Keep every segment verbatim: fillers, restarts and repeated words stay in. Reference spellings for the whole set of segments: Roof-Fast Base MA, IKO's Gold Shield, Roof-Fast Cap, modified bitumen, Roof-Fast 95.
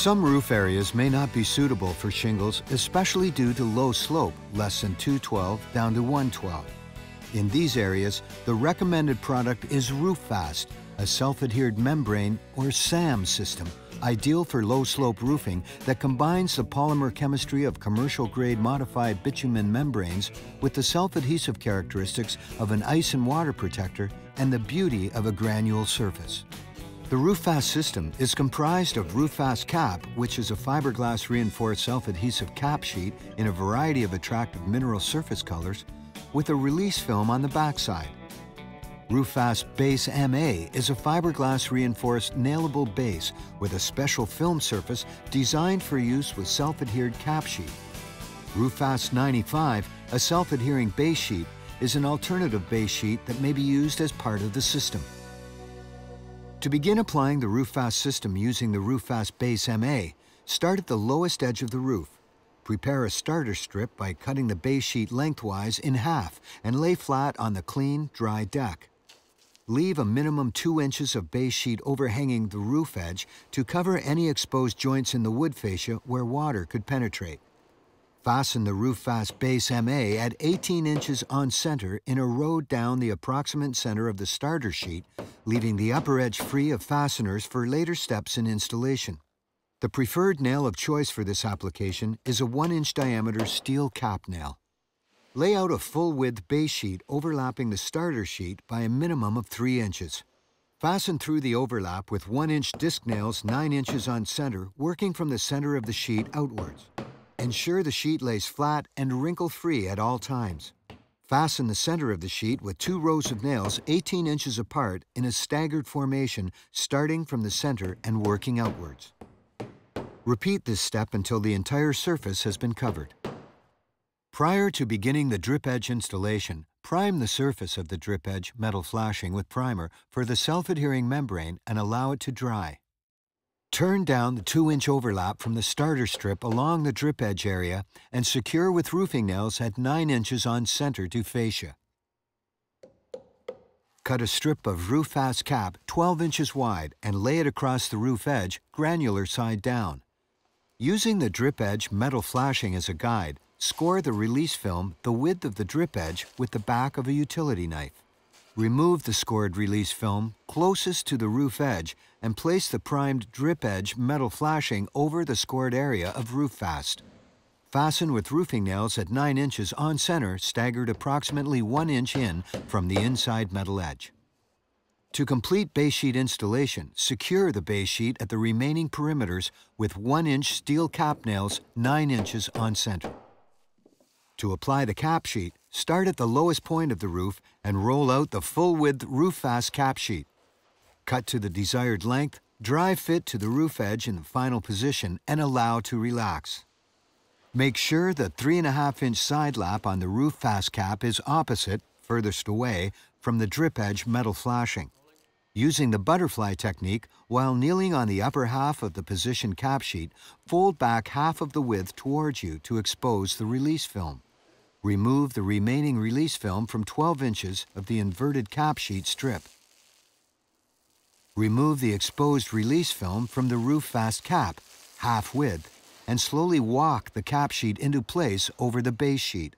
Some roof areas may not be suitable for shingles, especially due to low slope, less than two twelve down to one twelve. In these areas, the recommended product is Roof-Fast, a self-adhered membrane or SAM system, ideal for low-slope roofing that combines the polymer chemistry of commercial-grade modified bitumen membranes with the self-adhesive characteristics of an ice and water protector and the beauty of a granule surface. The Roof-Fast system is comprised of Roof-Fast cap, which is a fiberglass reinforced self-adhesive cap sheet in a variety of attractive mineral surface colors, with a release film on the backside. Roof-Fast Base M A is a fiberglass reinforced nailable base with a special film surface designed for use with self-adhered cap sheet. Roof-Fast ninety-five, a self-adhering base sheet, is an alternative base sheet that may be used as part of the system. To begin applying the Roof-Fast system using the Roof-Fast Base M A, start at the lowest edge of the roof. Prepare a starter strip by cutting the base sheet lengthwise in half and lay flat on the clean, dry deck. Leave a minimum two inches of base sheet overhanging the roof edge to cover any exposed joints in the wood fascia where water could penetrate. Fasten the Roof-Fast Base M A at eighteen inches on center in a row down the approximate center of the starter sheet, leaving the upper edge free of fasteners for later steps in installation. The preferred nail of choice for this application is a one inch diameter steel cap nail. Lay out a full-width base sheet overlapping the starter sheet by a minimum of three inches. Fasten through the overlap with one inch disc nails nine inches on center, working from the center of the sheet outwards. Ensure the sheet lays flat and wrinkle-free at all times. Fasten the center of the sheet with two rows of nails eighteen inches apart in a staggered formation, starting from the center and working outwards. Repeat this step until the entire surface has been covered. Prior to beginning the drip edge installation, prime the surface of the drip edge metal flashing with primer for the self-adhering membrane and allow it to dry. Turn down the two inch overlap from the starter strip along the drip edge area and secure with roofing nails at nine inches on center to fascia. Cut a strip of Roof-Fast cap twelve inches wide and lay it across the roof edge, granular side down. Using the drip edge metal flashing as a guide, score the release film the width of the drip edge with the back of a utility knife. Remove the scored release film closest to the roof edge and place the primed drip edge metal flashing over the scored area of Roof-Fast. Fasten with roofing nails at nine inches on center, staggered approximately one inch in from the inside metal edge. To complete base sheet installation, secure the base sheet at the remaining perimeters with one inch steel cap nails nine inches on center. To apply the cap sheet, start at the lowest point of the roof and roll out the full-width Roof-Fast cap sheet. Cut to the desired length, dry fit to the roof edge in the final position, and allow to relax. Make sure the three and a half inch side lap on the Roof-Fast cap is opposite, furthest away, from the drip edge metal flashing. Using the butterfly technique, while kneeling on the upper half of the positioned cap sheet, fold back half of the width towards you to expose the release film. Remove the remaining release film from twelve inches of the inverted cap sheet strip. Remove the exposed release film from the Roof-Fast cap, half width, and slowly walk the cap sheet into place over the base sheet.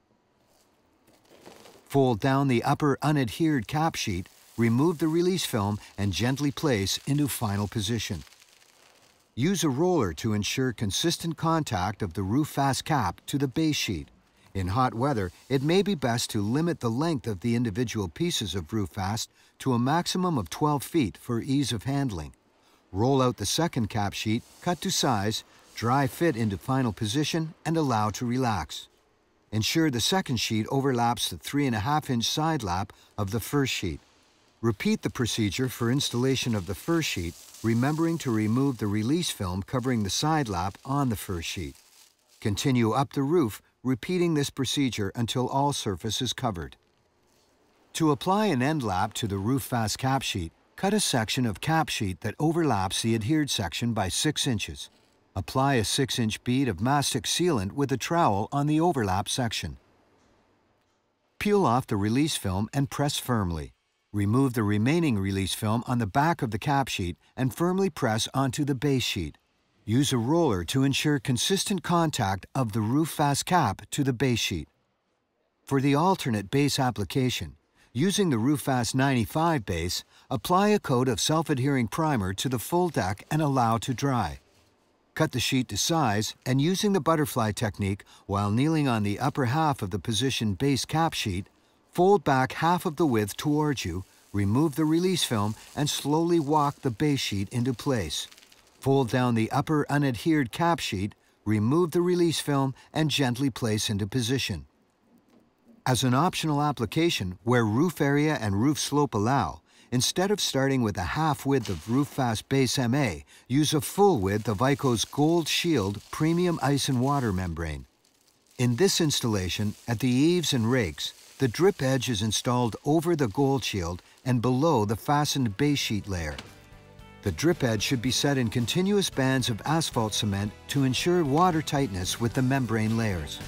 Fold down the upper unadhered cap sheet, remove the release film, and gently place into final position. Use a roller to ensure consistent contact of the Roof-Fast cap to the base sheet. In hot weather, it may be best to limit the length of the individual pieces of Roof-Fast to a maximum of twelve feet for ease of handling. Roll out the second cap sheet, cut to size, dry fit into final position, and allow to relax. Ensure the second sheet overlaps the three and a half inch side lap of the first sheet. Repeat the procedure for installation of the first sheet, remembering to remove the release film covering the side lap on the first sheet. Continue up the roof, repeating this procedure until all surface is covered. To apply an end lap to the Roof-Fast cap sheet, cut a section of cap sheet that overlaps the adhered section by six inches. Apply a six inch bead of mastic sealant with a trowel on the overlap section. Peel off the release film and press firmly. Remove the remaining release film on the back of the cap sheet and firmly press onto the base sheet. Use a roller to ensure consistent contact of the roof-fast cap to the base sheet. For the alternate base application, using the Roof-Fast ninety-five base, apply a coat of self-adhering primer to the full deck and allow to dry. Cut the sheet to size and using the butterfly technique while kneeling on the upper half of the positioned base cap sheet, fold back half of the width towards you, remove the release film, and slowly walk the base sheet into place. Fold down the upper unadhered cap sheet, remove the release film, and gently place into position. As an optional application where roof area and roof slope allow, instead of starting with a half width of Roof-Fast Base M A, use a full width of IKO's Gold Shield Premium Ice and Water Membrane. In this installation, at the eaves and rakes, the drip edge is installed over the Gold Shield and below the fastened base sheet layer. The drip edge should be set in continuous bands of asphalt cement to ensure water tightness with the membrane layers.